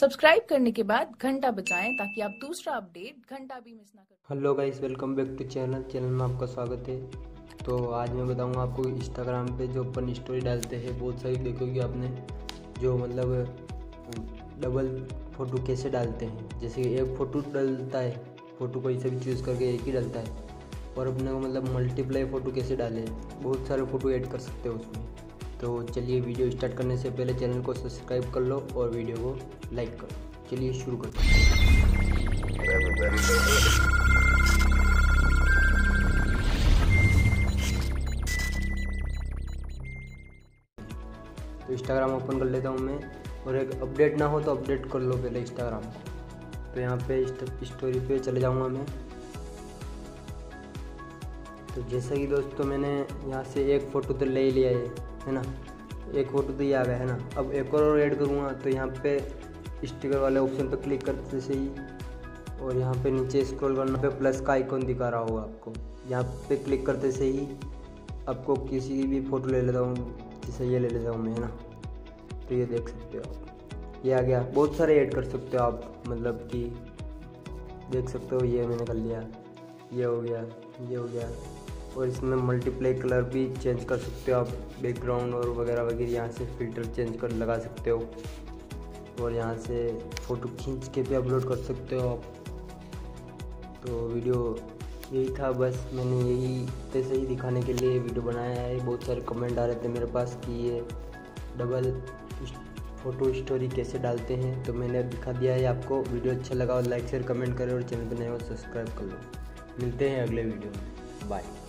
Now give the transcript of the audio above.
Subscribe करने के बाद घंटा बजाएं ताकि आप दूसरा अपडेट घंटा भी मिस ना करें। Hello guys, welcome back to channel में आपका स्वागत है। तो आज मैं बताऊंगा आपको इंस्टाग्राम पे जो अपन स्टोरी डालते हैं, बहुत सारी देखोगे आपने जो मतलब डबल फ़ोटो कैसे डालते हैं। जैसे एक फ़ोटो डलता है, फ़ोटो कोई से भी चूज़ करके एक ही डलता है, और अपने को मतलब मल्टीप्लाई फ़ोटो कैसे डालें, बहुत सारे फ़ोटो ऐड कर सकते हो उसमें। तो चलिए, वीडियो स्टार्ट करने से पहले चैनल को सब्सक्राइब कर लो और वीडियो को लाइक कर लो। चलिए शुरू करते हैं। तो इंस्टाग्राम ओपन कर लेता हूँ मैं, और एक अपडेट ना हो तो अपडेट कर लो पहले इंस्टाग्राम को। तो यहाँ पे स्टोरी पे चले जाऊँगा मैं। तो जैसा कि दोस्तों, मैंने यहाँ से एक फ़ोटो तो ले लिया है ना, एक फ़ोटो तो ये आ गया है ना। अब एक और ऐड करूँगा तो यहाँ पे स्टिकर वाले ऑप्शन पर क्लिक करते से ही, और यहाँ पे नीचे स्क्रॉल करने पे प्लस का आइकॉन दिखा रहा होगा आपको। यहाँ पे क्लिक करते से ही आपको किसी भी फ़ोटो ले लेता हूँ, जैसे ये ले लेता हूँ मैं, है ना। तो ये देख सकते हो आप, ये आ गया। बहुत सारे ऐड कर सकते हो आप, मतलब कि देख सकते हो। ये मैंने कर लिया, ये हो गया, ये हो गया। और इसमें मल्टीप्लाई कलर भी चेंज कर सकते हो आप, बैकग्राउंड और वगैरह वगैरह। यहाँ से फ़िल्टर चेंज कर लगा सकते हो, और यहाँ से फ़ोटो खींच के भी अपलोड कर सकते हो आप। तो वीडियो यही था, बस मैंने यही तैसे ही दिखाने के लिए वीडियो बनाया है। बहुत सारे कमेंट आ रहे थे मेरे पास कि ये डबल फ़ोटो स्टोरी कैसे डालते हैं, तो मैंने दिखा दिया है आपको। वीडियो अच्छा लगा हो लाइक शेयर कमेंट करें, और चैनल पर नए हो सब्सक्राइब कर लो। मिलते हैं अगले वीडियो में, बाय।